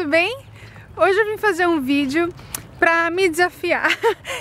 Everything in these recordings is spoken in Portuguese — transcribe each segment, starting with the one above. tudo bem? Hoje eu vim fazer um vídeo para me desafiar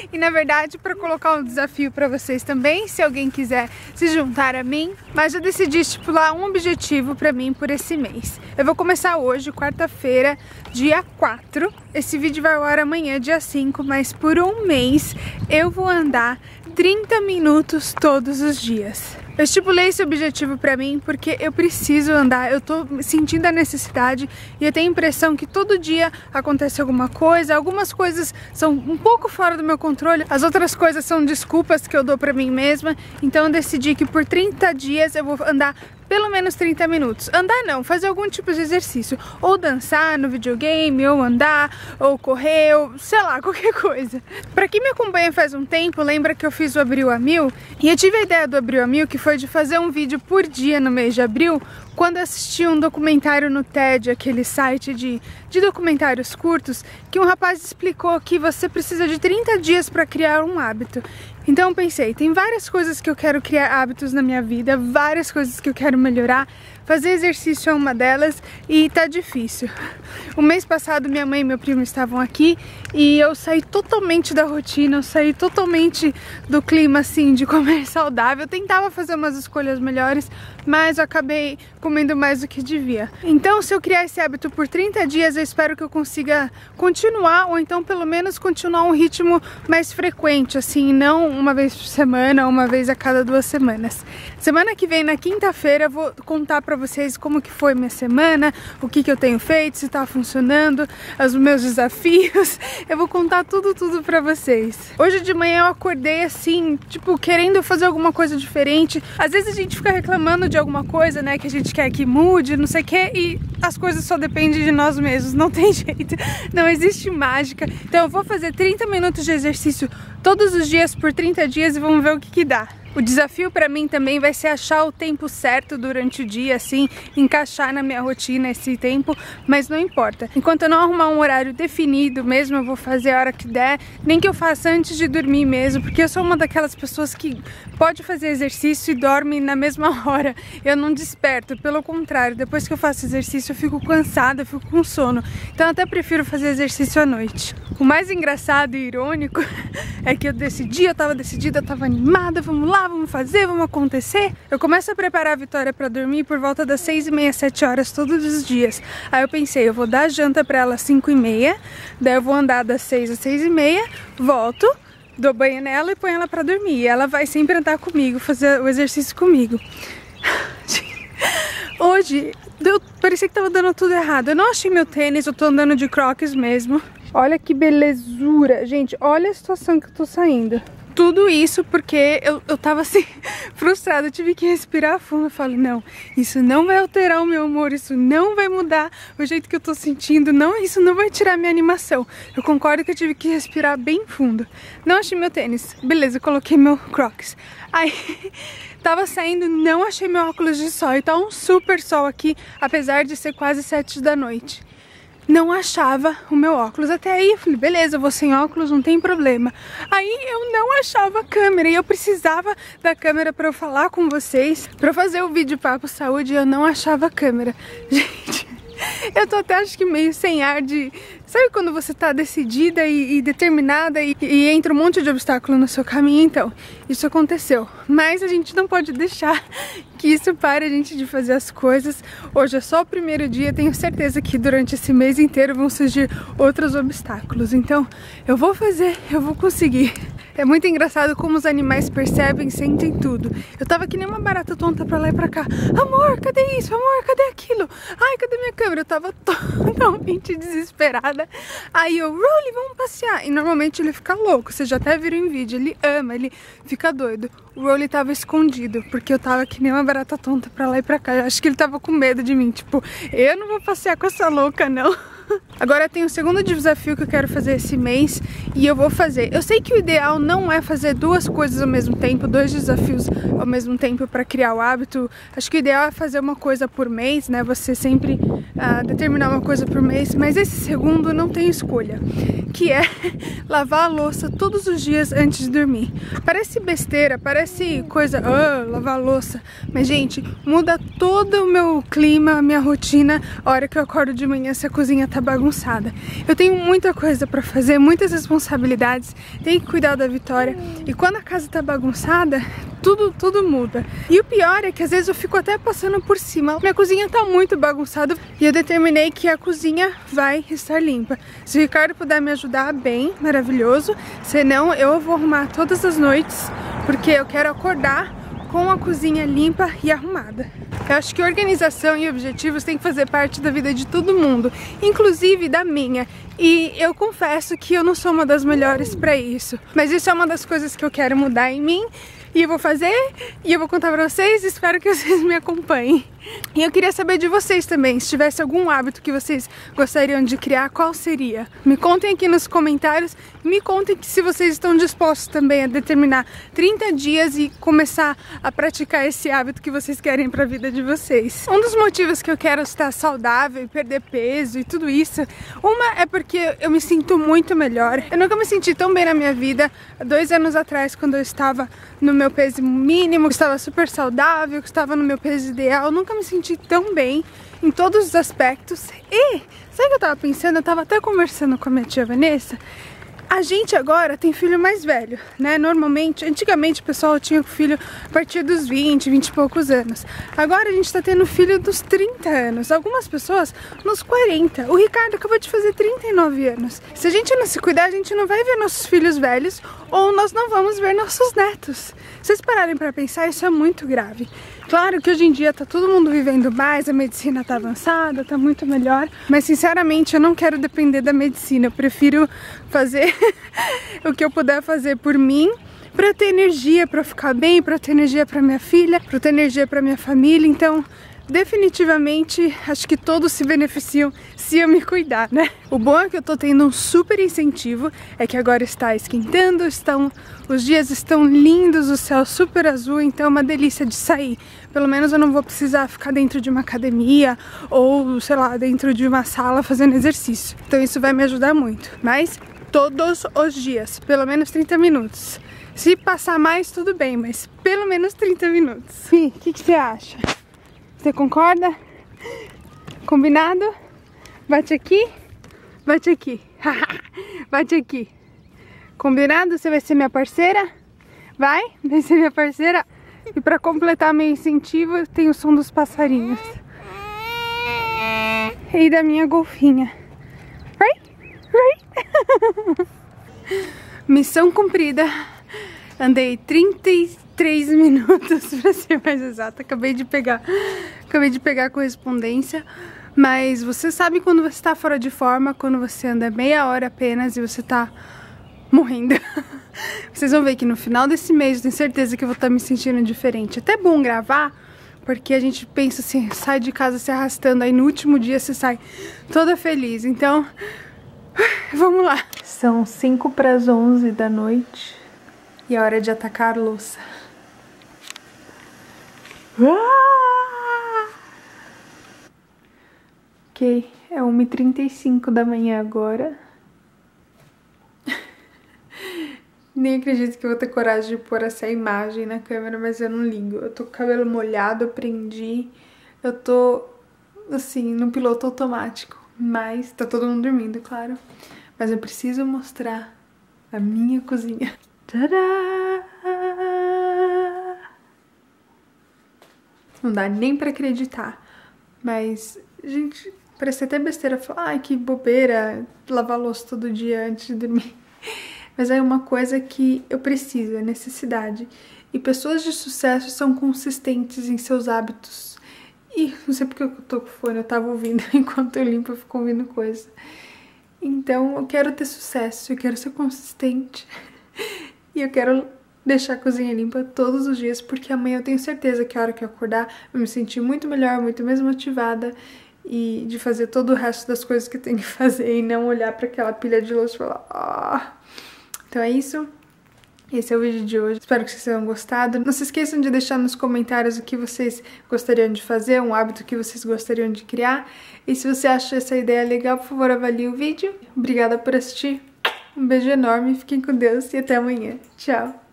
e, na verdade, para colocar um desafio para vocês também, se alguém quiser se juntar a mim. Mas eu decidi estipular um objetivo para mim por esse mês. Eu vou começar hoje, quarta-feira, dia 4. Esse vídeo vai ao ar amanhã, dia 5, mas por um mês eu vou andar 30 minutos todos os dias. Eu estipulei esse objetivo pra mim porque eu preciso andar, eu tô sentindo a necessidade e eu tenho a impressão que todo dia acontece alguma coisa, algumas coisas são um pouco fora do meu controle, as outras coisas são desculpas que eu dou pra mim mesma, então eu decidi que por 30 dias eu vou andar pelo menos 30 minutos. Andar não, fazer algum tipo de exercício, ou dançar no videogame, ou andar, ou correr, ou sei lá, qualquer coisa. Pra quem me acompanha faz um tempo, lembra que eu fiz o Abril a Mil? E eu tive a ideia do Abril a Mil, que foi de fazer um vídeo por dia no mês de abril, quando assisti um documentário no TED, aquele site de documentários curtos, que um rapaz explicou que você precisa de 30 dias para criar um hábito. Então eu pensei, tem várias coisas que eu quero criar hábitos na minha vida, várias coisas que eu quero melhorar, fazer exercício é uma delas e tá difícil. O mês passado minha mãe e meu primo estavam aqui e eu saí totalmente da rotina, eu saí totalmente do clima assim de comer saudável, eu tentava fazer umas escolhas melhores, mas eu acabei comendo mais do que devia. Então se eu criar esse hábito por 30 dias eu espero que eu consiga continuar, ou então pelo menos continuar um ritmo mais frequente, assim, não uma vez por semana, uma vez a cada 2 semanas. Semana que vem, na quinta-feira, eu vou contar pra vocês como que foi minha semana, o que eu tenho feito, se tá funcionando, os meus desafios. Eu vou contar tudo pra vocês. Hoje de manhã eu acordei assim, tipo, querendo fazer alguma coisa diferente. Às vezes a gente fica reclamando de alguma coisa, né, que a gente quer que mude, não sei o que, e as coisas só dependem de nós mesmos, não tem jeito, não existe mágica. Então eu vou fazer 30 minutos de exercício todos os dias por 30 dias e vamos ver o que dá. O desafio pra mim também vai ser achar o tempo certo durante o dia, assim, encaixar na minha rotina esse tempo, mas não importa. Enquanto eu não arrumar um horário definido mesmo, eu vou fazer a hora que der, nem que eu faça antes de dormir mesmo, porque eu sou uma daquelas pessoas que pode fazer exercício e dorme na mesma hora. Eu não desperto, pelo contrário, depois que eu faço exercício eu fico cansada, eu fico com sono. Então eu até prefiro fazer exercício à noite. O mais engraçado e irônico é que eu decidi, eu tava decidida, eu tava animada, vamos lá, vamos fazer, vamos acontecer. Eu começo a preparar a Vitória pra dormir por volta das 6h30, 7 horas todos os dias. Aí eu pensei, eu vou dar janta pra ela às 5h30, daí eu vou andar das 6 às 6h30, volto, dou banho nela e ponho ela pra dormir. E ela vai sempre andar comigo, fazer o exercício comigo. Hoje, parecia que tava dando tudo errado. Eu não achei meu tênis, eu tô andando de Crocs mesmo. Olha que belezura, gente, olha a situação que eu tô saindo. Tudo isso porque eu tava assim, frustrada, eu tive que respirar fundo. Eu falo, não, isso não vai alterar o meu humor, isso não vai mudar o jeito que eu tô sentindo, não, isso não vai tirar minha animação. Eu concordo que eu tive que respirar bem fundo. Não achei meu tênis, beleza, eu coloquei meu Crocs. Aí, tava saindo, não achei meu óculos de sol e tá um super sol aqui, apesar de ser quase 7 da noite. Não achava o meu óculos. Até aí eu falei, beleza, eu vou sem óculos, não tem problema. Aí eu não achava a câmera e eu precisava da câmera pra eu falar com vocês, pra eu fazer o vídeo Papo Saúde, e eu não achava a câmera. Gente, eu tô até acho que meio sem ar de... Sabe quando você tá decidida e determinada e entra um monte de obstáculo no seu caminho? Então, isso aconteceu. Mas a gente não pode deixar que isso pare a gente de fazer as coisas. Hoje é só o primeiro dia, tenho certeza que durante esse mês inteiro vão surgir outros obstáculos. Então, eu vou fazer, eu vou conseguir. É muito engraçado como os animais percebem, sentem tudo. Eu tava que nem uma barata tonta pra lá e pra cá. Amor, cadê isso? Amor, cadê aquilo? Ai, cadê minha câmera? Eu tava totalmente desesperada. Aí eu, Rolly, vamos passear. E normalmente ele fica louco, você já até viram em vídeo. Ele ama, ele fica doido. O Rolly tava escondido, porque eu tava que nem uma barata tonta pra lá e pra cá. Eu acho que ele tava com medo de mim, tipo, eu não vou passear com essa louca, não. Agora tem o segundo desafio que eu quero fazer esse mês e eu vou fazer. Eu sei que o ideal não é fazer 2 coisas ao mesmo tempo, 2 desafios ao mesmo tempo para criar o hábito. Acho que o ideal é fazer uma coisa por mês, né? Você sempre determinar uma coisa por mês, mas esse segundo não tem escolha, que é lavar a louça todos os dias antes de dormir. Parece besteira, parece coisa, lavar a louça, mas gente, muda todo o meu clima, a minha rotina, a hora que eu acordo de manhã se a cozinha tá cabeça bagunçada. Eu tenho muita coisa pra fazer, muitas responsabilidades, tenho que cuidar da Vitória. E quando a casa tá bagunçada, tudo muda. E o pior é que às vezes eu fico até passando por cima. Minha cozinha tá muito bagunçada e eu determinei que a cozinha vai estar limpa. Se o Ricardo puder me ajudar, bem, maravilhoso. Senão eu vou arrumar todas as noites, porque eu quero acordar com a cozinha limpa e arrumada. Eu acho que organização e objetivos tem que fazer parte da vida de todo mundo, inclusive da minha. E eu confesso que eu não sou uma das melhores para isso, mas isso é uma das coisas que eu quero mudar em mim. E eu vou fazer, e eu vou contar pra vocês, espero que vocês me acompanhem. E eu queria saber de vocês também, se tivesse algum hábito que vocês gostariam de criar, qual seria? Me contem aqui nos comentários, me contem que se vocês estão dispostos também a determinar 30 dias e começar a praticar esse hábito que vocês querem pra vida de vocês. Um dos motivos que eu quero estar saudável e perder peso e tudo isso, uma é porque eu me sinto muito melhor. Eu nunca me senti tão bem na minha vida. 2 anos atrás, quando eu estava no meu peso mínimo, que estava super saudável, que estava no meu peso ideal, eu nunca me senti tão bem em todos os aspectos. E sabe o que eu tava pensando? Eu tava até conversando com a minha tia Vanessa. A gente agora tem filho mais velho, né? Normalmente, antigamente o pessoal tinha filho a partir dos 20, 20 e poucos anos. Agora a gente tá tendo filho dos 30 anos. Algumas pessoas nos 40. O Ricardo acabou de fazer 39 anos. Se a gente não se cuidar, a gente não vai ver nossos filhos velhos ou nós não vamos ver nossos netos. Se vocês pararem pra pensar, isso é muito grave. Claro que hoje em dia tá todo mundo vivendo mais, a medicina tá avançada, tá muito melhor. Mas sinceramente eu não quero depender da medicina, eu prefiro fazer o que eu puder fazer por mim, pra ter energia, pra ficar bem, pra ter energia pra minha filha, pra ter energia pra minha família. Então, definitivamente, acho que todos se beneficiam se eu me cuidar, né? O bom é que eu tô tendo um super incentivo, é que agora está esquentando, os dias estão lindos, o céu super azul, então é uma delícia de sair. Pelo menos eu não vou precisar ficar dentro de uma academia ou, sei lá, dentro de uma sala fazendo exercício. Então isso vai me ajudar muito, mas todos os dias, pelo menos 30 minutos. Se passar mais, tudo bem, mas pelo menos 30 minutos. Fih, o que você acha? Você concorda? Combinado? Bate aqui, bate aqui, bate aqui. Combinado? Você vai ser minha parceira? Vai? Vai ser minha parceira? E pra completar meu incentivo, tem o som dos passarinhos. E da minha golfinha. Right? Right? Missão cumprida. Andei 33 minutos, pra ser mais exata. Acabei de pegar a correspondência. Mas você sabe quando você tá fora de forma, quando você anda meia hora apenas e você tá morrendo. Vocês vão ver que no final desse mês eu tenho certeza que eu vou estar me sentindo diferente. Até bom gravar, porque a gente pensa assim, sai de casa se arrastando, aí no último dia você sai toda feliz. Então, vamos lá. São 11:05 da noite e é hora de atacar a louça. Ok, é 1:35 da manhã agora. Nem acredito que eu vou ter coragem de pôr essa imagem na câmera, mas eu não ligo. Eu tô com o cabelo molhado, eu prendi. Eu tô, assim, no piloto automático. Mas tá todo mundo dormindo, claro. Mas eu preciso mostrar a minha cozinha. Tadá! Não dá nem pra acreditar. Mas, gente, parece até besteira falar, ai, que bobeira, lavar louça todo dia antes de dormir. Mas é uma coisa que eu preciso, é necessidade. E pessoas de sucesso são consistentes em seus hábitos. E não sei porque eu tô com fone, eu tava ouvindo enquanto eu limpo, eu fico ouvindo coisa. Então eu quero ter sucesso, eu quero ser consistente. E eu quero deixar a cozinha limpa todos os dias, porque amanhã eu tenho certeza que a hora que eu acordar eu me sentir muito melhor, muito mais motivada. E de fazer todo o resto das coisas que eu tenho que fazer e não olhar pra aquela pilha de louça e falar... Ah. Então é isso, esse é o vídeo de hoje, espero que vocês tenham gostado. Não se esqueçam de deixar nos comentários o que vocês gostariam de fazer, um hábito que vocês gostariam de criar. E se você acha essa ideia legal, por favor, avalie o vídeo. Obrigada por assistir, um beijo enorme, fiquem com Deus e até amanhã. Tchau!